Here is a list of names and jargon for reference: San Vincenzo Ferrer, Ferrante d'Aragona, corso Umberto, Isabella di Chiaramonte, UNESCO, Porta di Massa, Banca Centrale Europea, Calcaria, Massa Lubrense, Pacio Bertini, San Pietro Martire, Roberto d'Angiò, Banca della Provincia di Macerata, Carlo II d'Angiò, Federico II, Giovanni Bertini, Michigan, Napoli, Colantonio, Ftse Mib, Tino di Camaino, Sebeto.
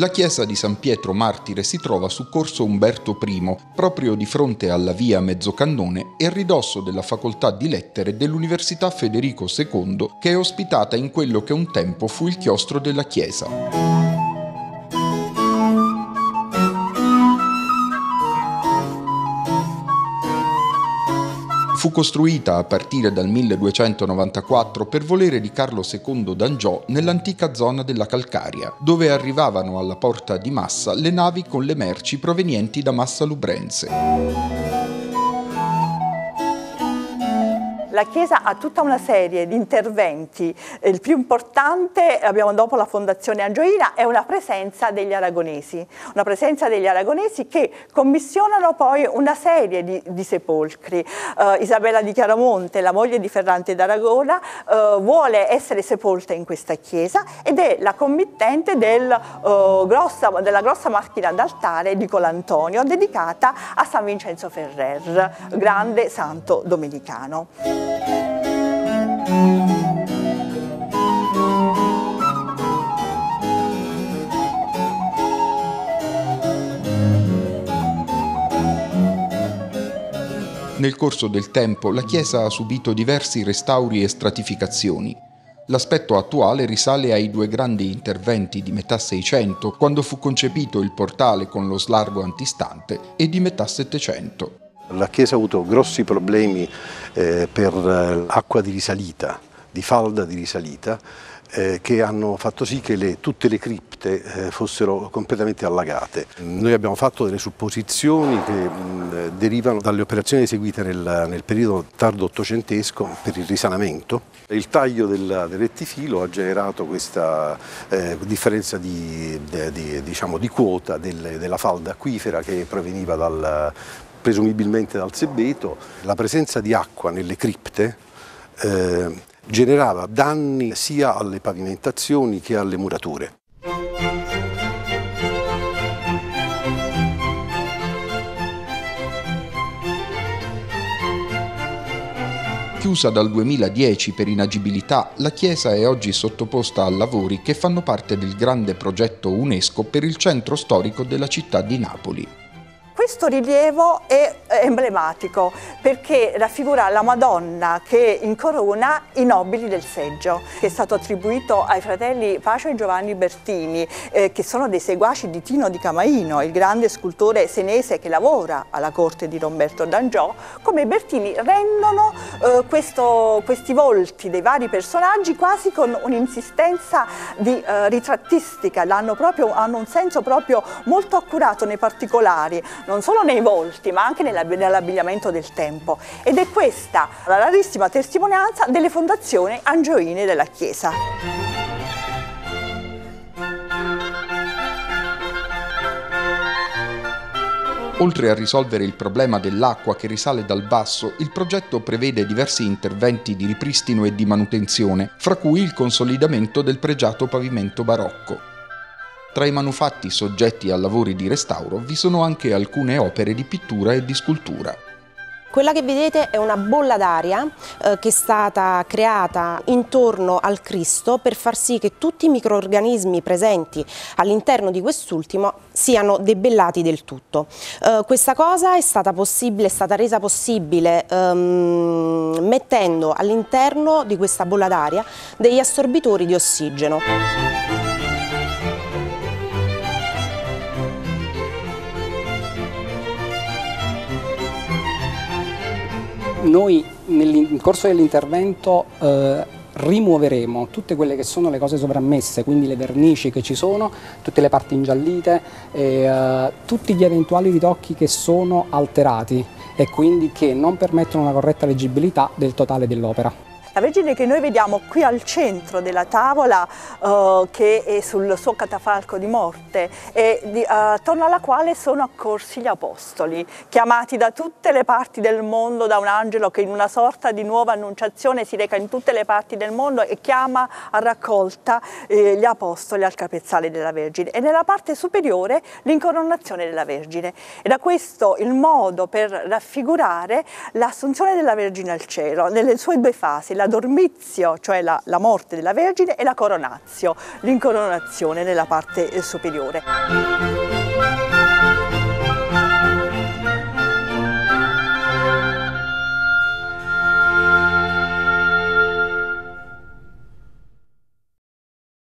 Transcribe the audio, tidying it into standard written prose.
La chiesa di San Pietro Martire si trova su corso Umberto I, proprio di fronte alla via Mezzocannone e a ridosso della facoltà di lettere dell'Università Federico II, che è ospitata in quello che un tempo fu il chiostro della chiesa. Fu costruita a partire dal 1294 per volere di Carlo II d'Angiò nell'antica zona della Calcaria, dove arrivavano alla Porta di Massa le navi con le merci provenienti da Massa Lubrense. La Chiesa ha tutta una serie di interventi, il più importante abbiamo dopo la fondazione angioina è una presenza degli aragonesi che commissionano poi una serie di sepolcri. Isabella di Chiaramonte, la moglie di Ferrante d'Aragona, vuole essere sepolta in questa chiesa ed è la committente della grossa macchina d'altare di Colantonio dedicata a San Vincenzo Ferrer, grande santo domenicano. Nel corso del tempo la chiesa ha subito diversi restauri e stratificazioni. L'aspetto attuale risale ai due grandi interventi di metà Seicento, quando fu concepito il portale con lo slargo antistante, e di metà Settecento. La chiesa ha avuto grossi problemi per acqua di risalita, di falda di risalita, che hanno fatto sì che tutte le cripte fossero completamente allagate. Noi abbiamo fatto delle supposizioni che derivano dalle operazioni eseguite nel periodo tardo ottocentesco per il risanamento. Il taglio del rettifilo ha generato questa differenza di quota della falda acquifera che proveniva presumibilmente dal Sebeto. La presenza di acqua nelle cripte generava danni sia alle pavimentazioni che alle murature. Chiusa dal 2010 per inagibilità, la chiesa è oggi sottoposta a lavori che fanno parte del grande progetto UNESCO per il centro storico della città di Napoli. Questo rilievo è emblematico perché raffigura la Madonna che incorona i nobili del seggio, che è stato attribuito ai fratelli Pacio e Giovanni Bertini, che sono dei seguaci di Tino di Camaino, il grande scultore senese che lavora alla corte di Roberto d'Angiò. Come Bertini rendono questi volti dei vari personaggi quasi con un'insistenza di ritrattistica, hanno un senso proprio molto accurato nei particolari, non solo nei volti ma anche nell'abbigliamento del tempo, ed è questa la rarissima testimonianza delle fondazioni angioine della Chiesa. Oltre a risolvere il problema dell'acqua che risale dal basso, il progetto prevede diversi interventi di ripristino e di manutenzione, fra cui il consolidamento del pregiato pavimento barocco. Tra i manufatti soggetti a lavori di restauro vi sono anche alcune opere di pittura e di scultura. Quella che vedete è una bolla d'aria che è stata creata intorno al Cristo per far sì che tutti i microrganismi presenti all'interno di quest'ultimo siano debellati del tutto. Questa cosa è stata resa possibile mettendo all'interno di questa bolla d'aria degli assorbitori di ossigeno. Noi nel corso dell'intervento rimuoveremo tutte quelle che sono le cose sovrammesse, quindi le vernici che ci sono, tutte le parti ingiallite, tutti gli eventuali ritocchi che sono alterati e quindi che non permettono una corretta leggibilità del totale dell'opera. La Vergine che noi vediamo qui al centro della tavola, che è sul suo catafalco di morte, attorno alla quale sono accorsi gli apostoli, chiamati da tutte le parti del mondo da un angelo che in una sorta di nuova annunciazione si reca in tutte le parti del mondo e chiama a raccolta gli apostoli al capezzale della Vergine, e nella parte superiore l'incoronazione della Vergine. E da questo il modo per raffigurare l'assunzione della Vergine al cielo, nelle sue due fasi, la dormizio, cioè la morte della Vergine, e la coronazio, l'incoronazione nella parte superiore.